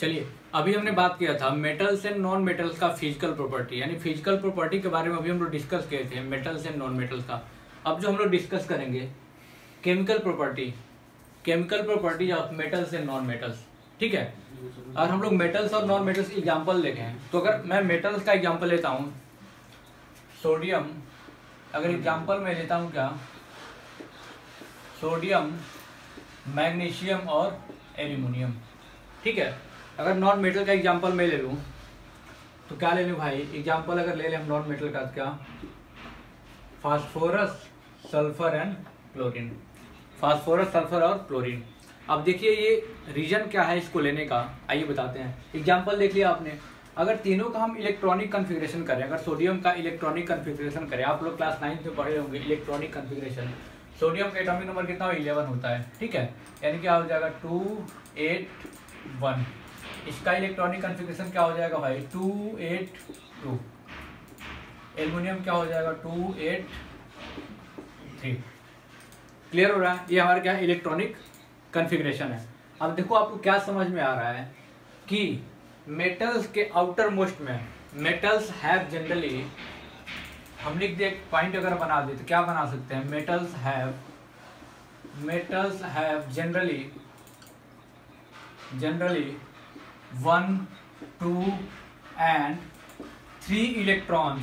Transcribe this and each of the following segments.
चलिए अभी हमने बात किया था मेटल्स एंड नॉन मेटल्स का फिजिकल प्रॉपर्टी, यानी फिजिकल प्रॉपर्टी के बारे में अभी हम लोग डिस्कस किए थे मेटल्स एंड नॉन मेटल्स का। अब जो हम लोग डिस्कस करेंगे chemical property, chemical properties of metals and non metals, ठीक है। और हम लोग मेटल्स और नॉन मेटल्स एग्जाम्पल देखे हैं, तो अगर मैं मेटल्स का एग्जाम्पल लेता हूँ सोडियम, अगर एग्जाम्पल में लेता हूँ क्या, सोडियम, मैग्नीशियम और एल्यूमिनियम, ठीक है। अगर नॉन मेटल का एग्जाम्पल मैं ले लूँ तो क्या ले लूँ भाई, एग्जाम्पल अगर ले लें हम नॉन मेटल का क्या, phosphorus, sulphur and chlorine, phosphorus, sulphur और क्लोरीन। अब देखिए ये रीजन क्या है इसको लेने का, आइए बताते हैं। एग्जाम्पल देख लिया आपने, अगर तीनों का हम इलेक्ट्रॉनिक कन्फिग्रेशन करें, अगर सोडियम का इलेक्ट्रॉनिक कन्फिग्रेशन करें, आप लोग क्लास 9th में पढ़े होंगे इलेक्ट्रॉनिक कन्फिग्रेशन, सोडियम का एटॉमिक नंबर कितना हो, 11 होता है, ठीक है। यानी क्या हो जाएगा 281, इसका इलेक्ट्रॉनिक कन्फिग्रेशन क्या हो जाएगा भाई 282, एल्युमिनियम क्या हो जाएगा 283। क्लियर हो रहा है, ये हमारा क्या इलेक्ट्रॉनिक कन्फिग्रेशन है। अब देखो आपको क्या समझ में आ रहा है कि मेटल्स के आउटर मोस्ट में मेटल्स हैव जनरली, हम लिख दे एक पॉइंट अगर बना दे तो क्या बना सकते हैं, metals have generally 1, 2 and 3 electrons,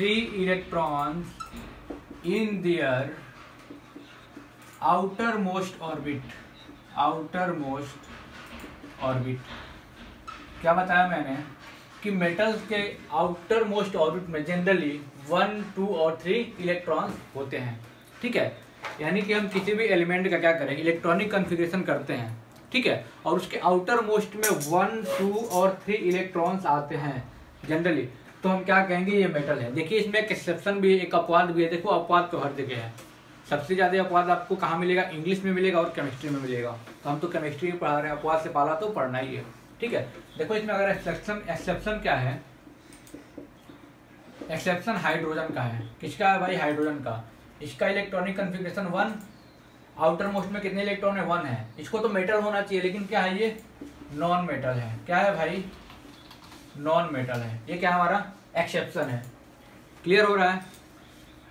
3 electrons in their outer most orbit, outer most orbit. क्या बताया मैंने कि मेटल्स के आउटर मोस्ट ऑर्बिट में जनरली 1, 2 और 3 इलेक्ट्रॉन्स होते हैं, ठीक है। यानी कि हम किसी भी एलिमेंट का क्या करें, इलेक्ट्रॉनिक कन्फिग्रेशन करते हैं, ठीक है, और उसके आउटर मोस्ट में 1, 2 और 3 इलेक्ट्रॉन्स आते हैं जनरली, तो हम क्या कहेंगे ये मेटल है। देखिए इसमें एक एक्सेप्शन भी है, एक अपवाद भी है, देखो अपवाद तो हर जगह है, सबसे ज़्यादा अपवाद आपको कहाँ मिलेगा, इंग्लिश में मिलेगा और केमिस्ट्री में मिलेगा, तो हम तो केमिस्ट्री पढ़ा रहे हैं, अपवाद से पाला तो पढ़ना ही है, ठीक है। देखो इसमें अगर एक्सेप्शन क्या है, एक्सेप्शन हाइड्रोजन का है, किसका है भाई, हाइड्रोजन का। इसका इलेक्ट्रॉनिक कन्फिग्रेशन 1, आउटर मोस्ट में कितने इलेक्ट्रॉन है, 1 है, इसको तो मेटल होना चाहिए, लेकिन क्या है ये नॉन मेटल है, क्या है भाई नॉन मेटल है, ये क्या हमारा एक्सेप्शन है। क्लियर हो रहा है,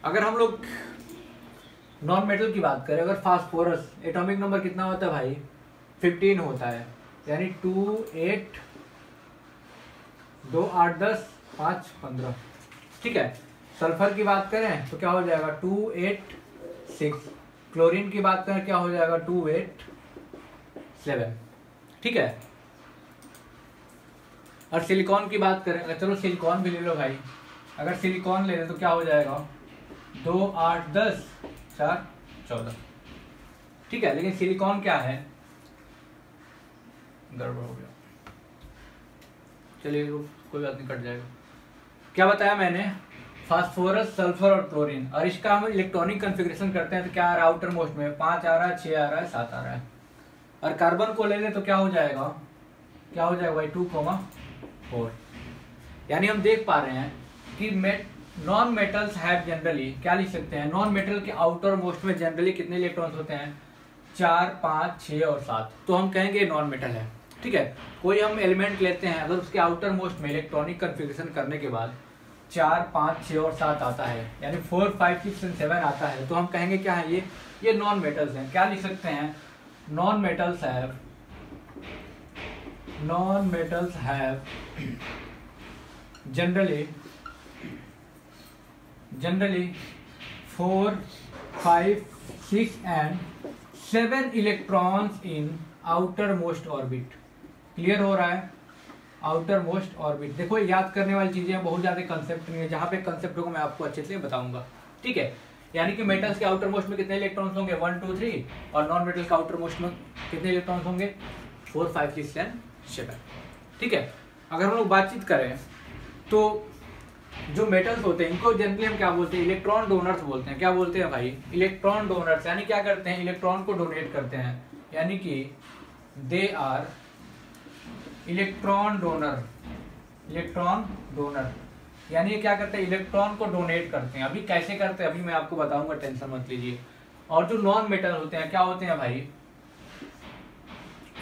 अगर हम लोग नॉन मेटल की बात करें, अगर फास्फोरस एटॉमिक नंबर कितना होता है भाई 15 होता है, यानी 2, 8, 2, 8, 10, 5, 15, ठीक है। सल्फर की बात करें तो क्या हो जाएगा 2, 8, 6, क्लोरीन की बात करें क्या हो जाएगा 2, 8, 7, ठीक है। और सिलिकॉन की बात करें, अगर चलो सिलिकॉन भी ले लो भाई, अगर सिलिकॉन ले लें तो क्या हो जाएगा 2, 8, 10, 4, 14, ठीक है। लेकिन सिलिकॉन क्या है, गड़बड़ हो गया, चलिए कोई बात नहीं, कट जाएगा। क्या बताया मैंने, फास्फोरस, सल्फर और क्लोरीन, और इसका हम इलेक्ट्रॉनिक कन्फिग्रेशन करते हैं तो क्या आ रहा है आउटर मोस्ट में 5 आ रहा है, 6 आ रहा है, 7 आ रहा है। और कार्बन को ले लें तो क्या हो जाएगा भाई 2, 4, यानी हम देख पा रहे हैं कि नॉन मेटल्स हैव जनरली, क्या लिख सकते हैं, नॉन मेटल के आउटर मोस्ट में जनरली कितने इलेक्ट्रॉन्स होते हैं, 4, 5, 6 और 7, तो हम कहेंगे नॉन मेटल है, ठीक है। कोई हम एलिमेंट लेते हैं, अगर उसके आउटर मोस्ट में इलेक्ट्रॉनिक कन्फिग्रेशन करने के बाद 4, 5, 6 और 7 आता है, यानी 4, 5, 6 और 7 आता है, तो हम कहेंगे क्या है ये नॉन मेटल्स हैं। क्या लिख सकते हैं, non metals have generally 4, 5, 6 and 7 electrons in outer most orbit. Clear हो रहा है, आउटर मोस्ट ऑर्बिट। देखो याद करने वाली चीज़ें, बहुत ज़्यादा कंसेप्ट नहीं है, जहाँ पे कंसेप्ट को मैं आपको अच्छे से बताऊंगा, ठीक है। यानी कि मेटल्स के आउटर मोस्ट में कितने इलेक्ट्रॉन्स होंगे 1, 2, 3, और नॉन मेटल्स के आउटर मोस्ट में कितने इलेक्ट्रॉन्स होंगे 4, 5, 6 and 7, ठीक है। अगर हम लोग बातचीत करें तो जो मेटल्स होते हैं इनको जनरली हम क्या बोलते हैं, इलेक्ट्रॉन डोनर्स बोलते हैं। क्या बोलते हैं भाई, इलेक्ट्रॉन डोनर्स, यानी क्या करते हैं, इलेक्ट्रॉन को डोनेट करते हैं, यानी कि दे आर इलेक्ट्रॉन डोनर, यानी क्या करते हैं इलेक्ट्रॉन को डोनेट करते हैं। अभी कैसे करते हैं अभी मैं आपको बताऊंगा, टेंशन मत लीजिए। और जो नॉन मेटल होते हैं क्या होते हैं भाई,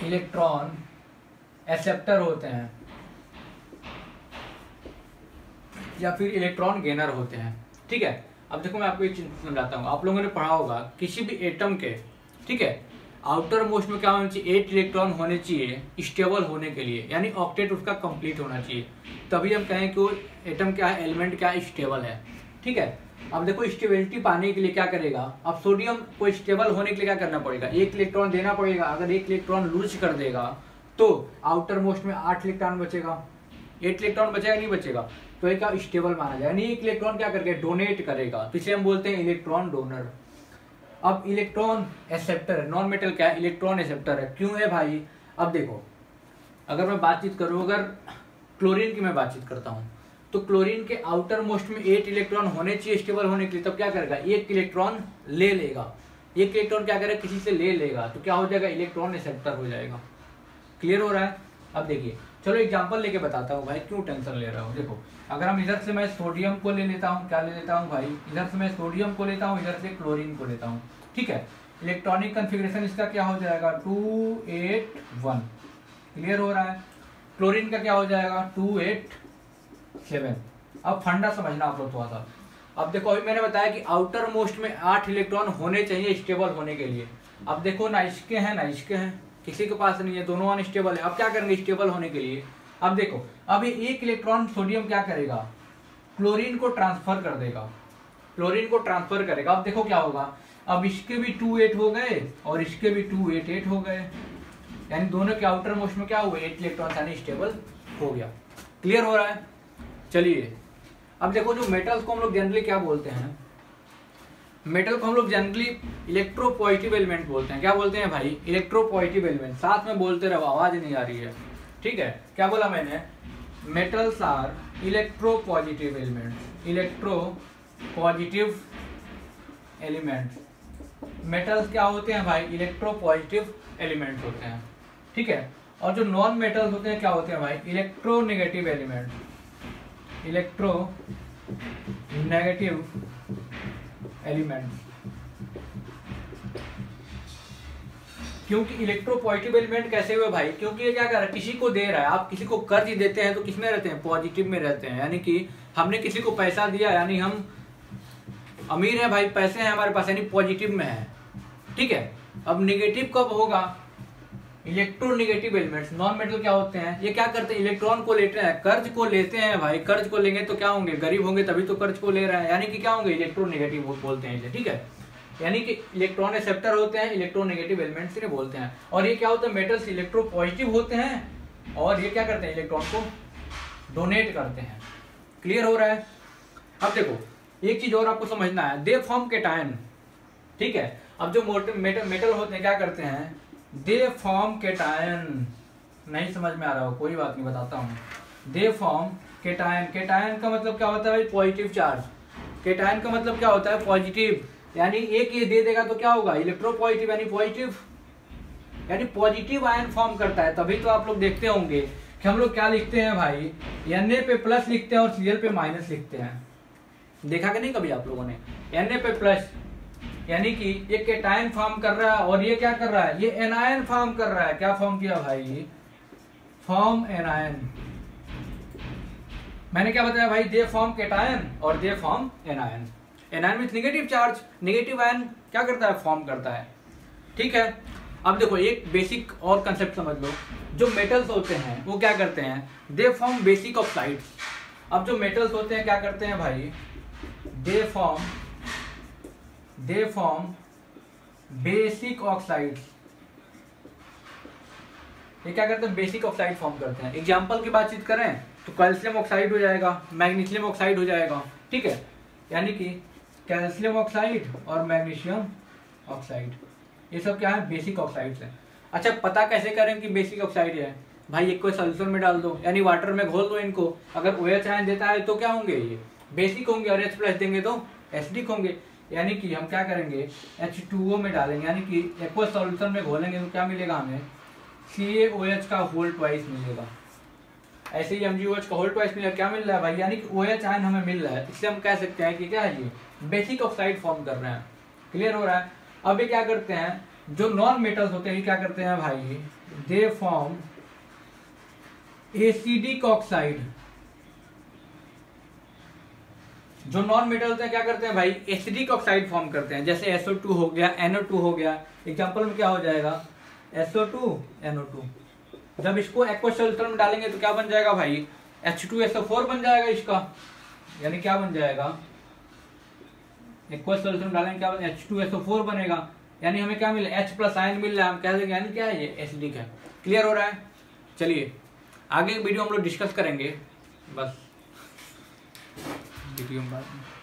इलेक्ट्रॉन एक्सेप्टर होते हैं या फिर इलेक्ट्रॉन गेनर होते हैं। ठीक है, अब देखो मैं आपको एक चीज समझाता हूँ, आप लोगों ने पढ़ा होगा किसी भी एटम के, ठीक है, आउटर मोस्ट में क्या होना चाहिए, 8 इलेक्ट्रॉन होने चाहिए स्टेबल होने के लिए, यानी ऑक्टेट उसका कंप्लीट होना चाहिए, तभी हम कहें कि वो एटम क्या है, एलिमेंट क्या है, स्टेबल है। ठीक है, अब देखो स्टेबिलिटी पाने के लिए क्या करेगा, अब सोडियम को स्टेबल होने के लिए क्या करना पड़ेगा, 1 इलेक्ट्रॉन देना पड़ेगा। अगर 1 इलेक्ट्रॉन लूज कर देगा तो आउटर मोस्ट में 8 इलेक्ट्रॉन बचेगा, 8 इलेक्ट्रॉन बचेगा नहीं बचेगा, तो एक क्या स्टेबल माना जाएगा, यानी 1 इलेक्ट्रॉन क्या करके डोनेट करेगा, इसे हम बोलते हैं इलेक्ट्रॉन डोनर। अब इलेक्ट्रॉन एक्सेप्टर नॉन मेटल क्या है, इलेक्ट्रॉन एक्सेप्टर है, क्यों है भाई। अब देखो अगर मैं बातचीत करूँ, अगर क्लोरीन की मैं बातचीत करता हूँ, तो क्लोरीन के आउटर मोस्ट में 8 इलेक्ट्रॉन होने चाहिए स्टेबल होने के लिए, तब क्या करेगा, 1 इलेक्ट्ॉन ले लेगा, 1 इलेक्ट्रॉन क्या करेगा किसी से ले लेगा, तो क्या हो जाएगा, इलेक्ट्रॉन एक्सेप्टर हो जाएगा। क्लियर हो रहा है। अब देखिए चलो एग्जाम्पल लेके बताता हूँ भाई, क्यों टेंशन ले रहा हूँ। देखो अगर हम इधर से मैं सोडियम को ले लेता हूँ, क्या ले लेता हूँ भाई, इधर से मैं सोडियम को लेता हूँ, इधर से क्लोरीन को लेता हूँ। ठीक है, इलेक्ट्रॉनिक कन्फिग्रेशन इसका क्या हो जाएगा, 2 8 1। क्लियर हो रहा है। क्लोरीन का क्या हो जाएगा, 2 8 7। अब फंडा समझना आप लोग थोड़ा सा। अब देखो अभी मैंने बताया कि आउटर मोस्ट में 8 इलेक्ट्रॉन होने चाहिए स्टेबल होने के लिए। अब देखो ना इसके हैं ना इसके हैं, किसी के पास नहीं है, दोनों अनस्टेबल है। अब क्या करेंगे स्टेबल होने के लिए, अब देखो अब ये 1 इलेक्ट्रॉन सोडियम क्या करेगा, क्लोरीन को ट्रांसफर कर देगा, क्लोरीन को ट्रांसफर करेगा। अब देखो क्या होगा, अब इसके भी 2 8 हो गए और इसके भी 2 8 8 हो गए, यानी दोनों के आउटर मोस्ट में क्या हुआ, 8 इलेक्ट्रॉन, यानी स्टेबल हो गया। क्लियर हो रहा है। चलिए अब देखो जो मेटल्स को हम लोग जनरली क्या बोलते हैं, मेटल को हम लोग जनरली इलेक्ट्रोपॉजिटिव एलिमेंट बोलते हैं। क्या बोलते हैं भाई, इलेक्ट्रोपॉजिटिव एलिमेंट। साथ में बोलते रहो, आवाज नहीं आ रही है। ठीक है, क्या बोला मैंने, metals are electropositive element, electropositive element. Metals क्या होते हैं भाई, इलेक्ट्रोपॉजिटिव एलिमेंट होते हैं। ठीक है, और जो नॉन मेटल्स होते हैं क्या होते हैं भाई, electronegative element, electro negative element. क्योंकि इलेक्ट्रोपॉजिटिव एलिमेंट कैसे हुए भाई, क्योंकि ये क्या कर रहा है, किसी को दे रहा है। आप किसी को कर्ज देते हैं तो किस में रहते हैं, पॉजिटिव में रहते हैं, यानी कि हमने किसी को पैसा दिया, यानी हम अमीर हैं भाई, पैसे हैं हमारे पास, यानी पॉजिटिव में है। ठीक है, अब निगेटिव कब होगा, इलेक्ट्रोनेगेटिव एलिमेंट्स नॉन मेटल क्या होते हैं, ये क्या करते हैं, इलेक्ट्रॉन को लेते हैं, कर्ज को लेते हैं भाई, कर्ज को लेंगे तो क्या होंगे, गरीब होंगे, तभी तो कर्ज को ले रहे हैं, यानी कि क्या होंगे, इलेक्ट्रोनेगेटिव बोलते हैं इसे। ठीक है, यानी कि इलेक्ट्रॉन एक्सेप्टर होते हैं, इलेक्ट्रोनेगेटिव एलिमेंट्स इन्हें बोलते हैं। और ये क्या होता है, मेटल्स इलेक्ट्रोपॉजिटिव होते हैं और ये क्या करते हैं, इलेक्ट्रॉन को डोनेट करते हैं। क्लियर हो रहा है। अब देखो एक चीज और आपको समझना है, दे फॉर्म कैटायन। ठीक है, अब जो मेटल होते हैं क्या करते हैं, दे फॉर्म कैटायन। नहीं समझ में आ रहा हो कोई बात नहीं, बताता हूँ। दे फॉर्म कैटायन, कैटायन का मतलब क्या होता है भाई, पॉजिटिव चार्ज। कैटायन का मतलब क्या होता है, पॉजिटिव, यानी एक ये दे देगा तो क्या होगा, इलेक्ट्रोपॉजिटिव, यानी पॉजिटिव, यानी पॉजिटिव आयन फॉर्म करता है। तभी तो आप लोग देखते होंगे कि हम लोग क्या लिखते हैं भाई, Na पे प्लस लिखते हैं और Cl पे माइनस लिखते हैं। देखा कि नहीं कभी आप लोगों ने, Na पे प्लस यानी कि ये कैटायन फॉर्म कर रहा है और ये क्या कर रहा है, ये एनायन फॉर्म कर रहा है। क्या फॉर्म किया भाई, फॉर्म एनायन। मैंने क्या बताया भाई, दे फॉर्म कैटायन और they form anion. Anion with negative charge, negative ion क्या करता है, फॉर्म करता है। ठीक है, अब देखो एक बेसिक और कंसेप्ट समझ लो, जो मेटल्स होते हैं वो क्या करते हैं, दे फॉर्म बेसिक ऑक्साइड्स। अब जो मेटल्स होते हैं क्या करते हैं भाई, दे फॉर्म बेसिक ऑक्साइड, ये क्या करते हैं, बेसिक ऑक्साइड फॉर्म करते हैं। एग्जाम्पल की बातचीत करें तो कैल्शियम ऑक्साइड हो जाएगा, मैग्नीशियम ऑक्साइड हो जाएगा। ठीक है, यानी कि कैल्शियम ऑक्साइड और मैग्नीशियम ऑक्साइड, ये सब क्या है, बेसिक ऑक्साइड्स हैं। अच्छा पता कैसे करें कि बेसिक ऑक्साइड है भाई, एक को सल्फर में डाल दो, यानी वाटर में घोल दो इनको, अगर OH आयन देता है तो क्या होंगे, ये बेसिक होंगे, और H+ देंगे तो एसिडिक होंगे। यानी कि हम क्या करेंगे, H2O में डालेंगे, यानी कि एक्वा सॉल्यूशन में घोलेंगे तो क्या मिलेगा हमें, CaOH का होल ट्वाइस मिलेगा, ऐसे ही MgOH का होल ट्वाइस मिलेगा। क्या मिल रहा है भाई, यानी कि OH आयन हमें मिल रहा है, इसलिए हम कह सकते हैं कि क्या है, ये बेसिक ऑक्साइड फॉर्म कर रहे हैं। क्लियर हो रहा है। अब ये क्या करते हैं, जो नॉन मेटल्स होते हैं क्या करते हैं भाई, दे फॉर्म एसिडिक ऑक्साइड, जो नॉन मेटल होते हैं क्या करते हैं भाई, एसिडिक ऑक्साइड फॉर्म करते हैं। जैसे SO2 हो गया, NO2 हो गया, एग्जांपल में क्या हो जाएगा SO2 NO2। जब इसको एक्वा सॉल्यूशन में डालेंगे तो क्या बन जाएगा भाई H2SO4 बन जाएगा इसका, यानी क्या बन जाएगा एक्वा सॉल्यूशन में डालेंगे क्या H2SO4 बनेगा, यानी हमें क्या मिला H प्लस आयन मिल रहा है, हम कह देंगे यानी क्या है ये एसिडिक है। क्लियर हो रहा है? चलिए आगे वीडियो हम लोग डिस्कस करेंगे बस, वीडियो में बात